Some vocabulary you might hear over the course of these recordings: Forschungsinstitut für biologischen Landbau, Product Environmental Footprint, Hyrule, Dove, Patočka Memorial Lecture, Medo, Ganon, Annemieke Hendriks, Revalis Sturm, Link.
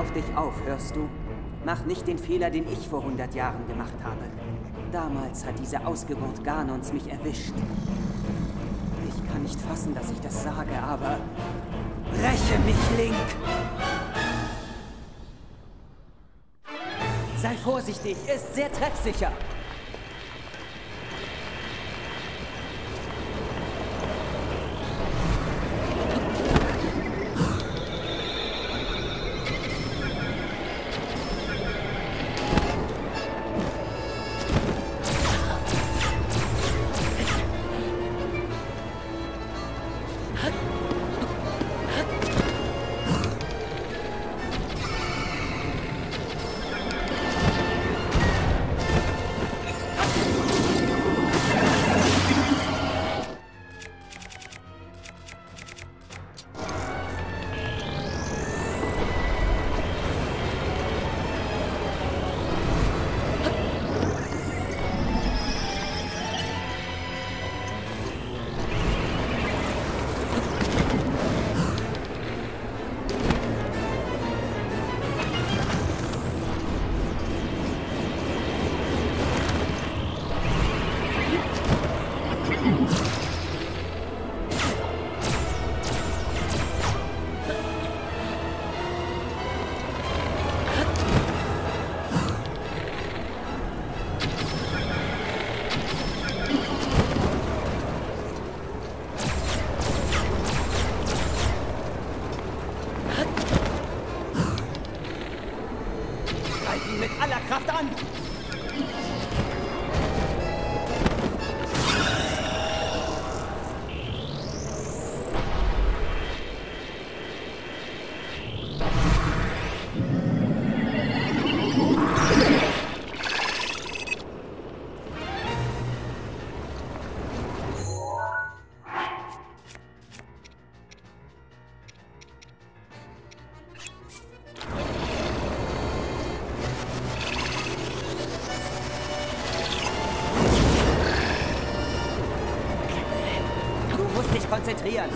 auf dich auf, hörst du? Mach nicht den Fehler, den ich vor 100 Jahren gemacht habe. Damals hat diese Ausgeburt Ganons mich erwischt. Ich kann nicht fassen, dass ich das sage, aber... Räche mich, Link! Sei vorsichtig, er ist sehr treffsicher! Konzentrieren.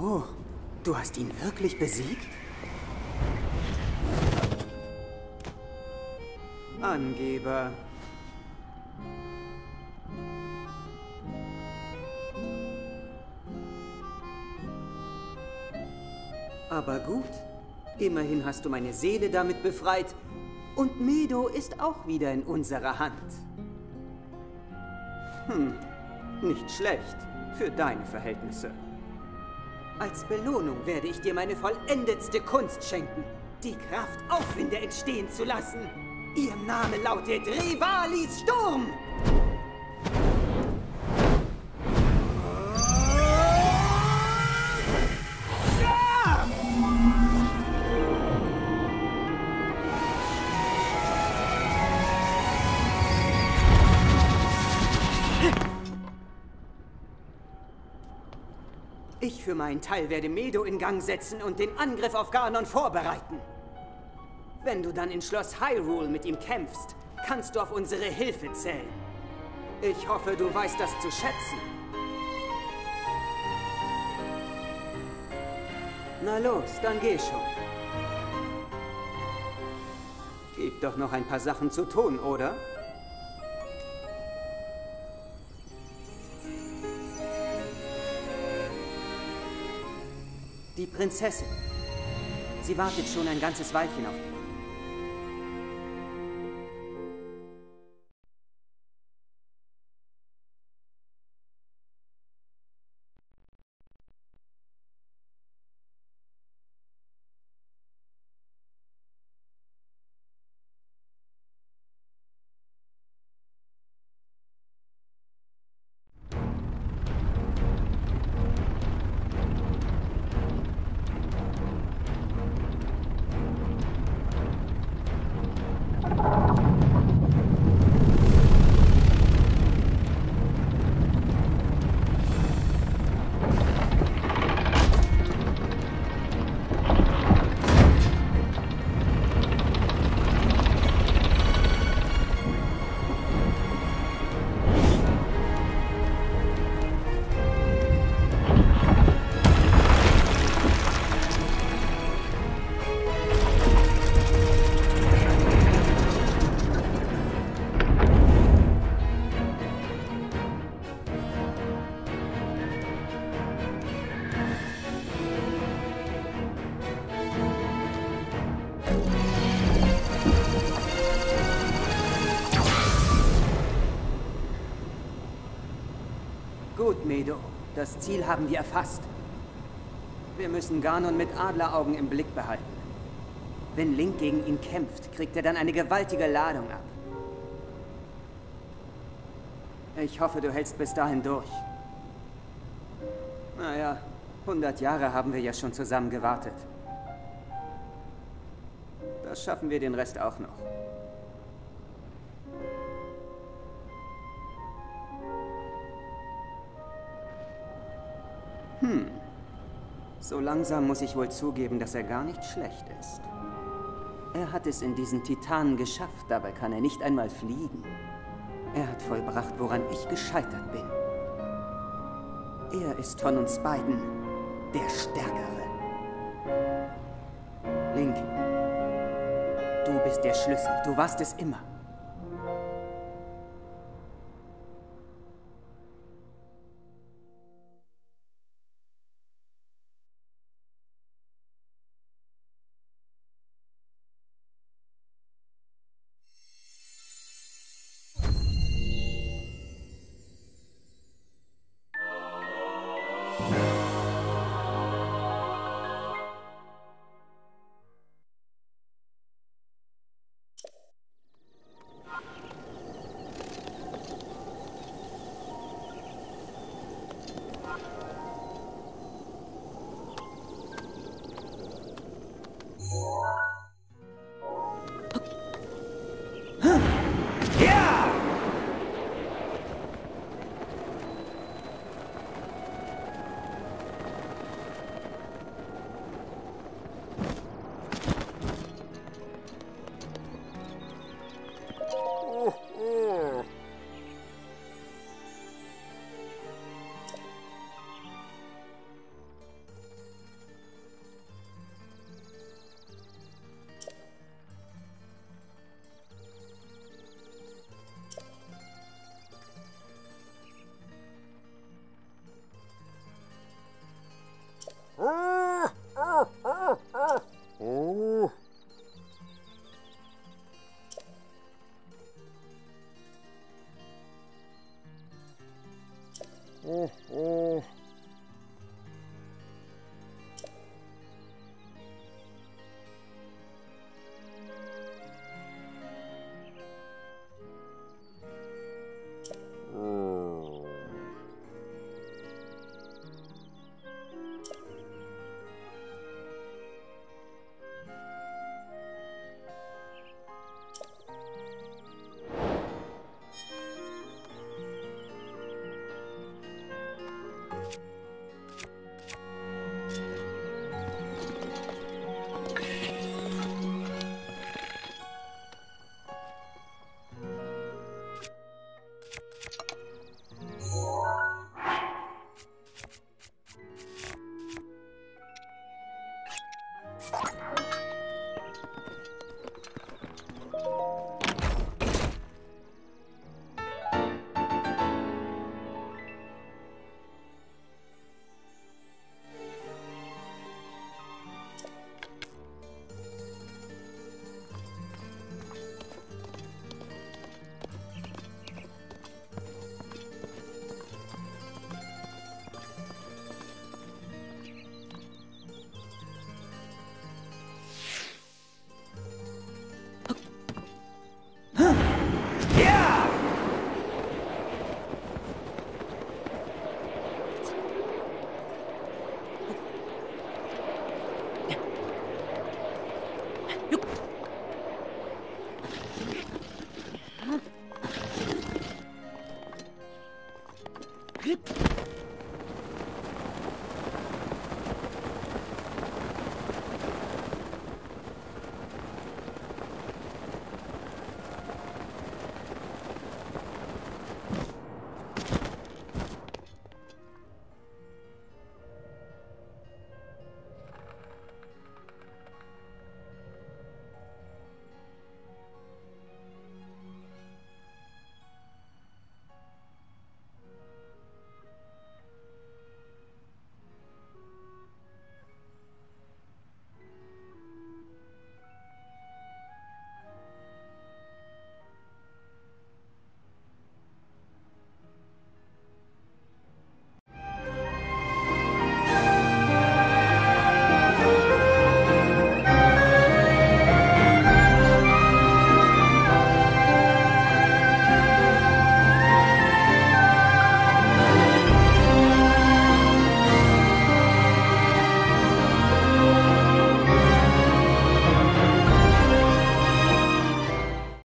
Oh, du hast ihn wirklich besiegt? Angeber. Aber gut, immerhin hast du meine Seele damit befreit. Und Medo ist auch wieder in unserer Hand. Hm, nicht schlecht für deine Verhältnisse. Als Belohnung werde ich dir meine vollendetste Kunst schenken, die Kraft, Aufwinde entstehen zu lassen. Ihr Name lautet Revalis Sturm! Ich für meinen Teil werde Medo in Gang setzen und den Angriff auf Ganon vorbereiten. Wenn du dann in Schloss Hyrule mit ihm kämpfst, kannst du auf unsere Hilfe zählen. Ich hoffe, du weißt das zu schätzen. Na los, dann geh schon. Gibt doch noch ein paar Sachen zu tun, oder? Die Prinzessin. Sie wartet schon ein ganzes Weilchen auf dich. Gut, Medo. Das Ziel haben wir erfasst. Wir müssen Ganon mit Adleraugen im Blick behalten. Wenn Link gegen ihn kämpft, kriegt er dann eine gewaltige Ladung ab. Ich hoffe, du hältst bis dahin durch. Naja, 100 Jahre haben wir ja schon zusammen gewartet. Das schaffen wir den Rest auch noch. Hm. So langsam muss ich wohl zugeben, dass er gar nicht schlecht ist. Er hat es in diesen Titanen geschafft, dabei kann er nicht einmal fliegen. Er hat vollbracht, woran ich gescheitert bin. Er ist von uns beiden der Stärkere. Link, du bist der Schlüssel, du warst es immer.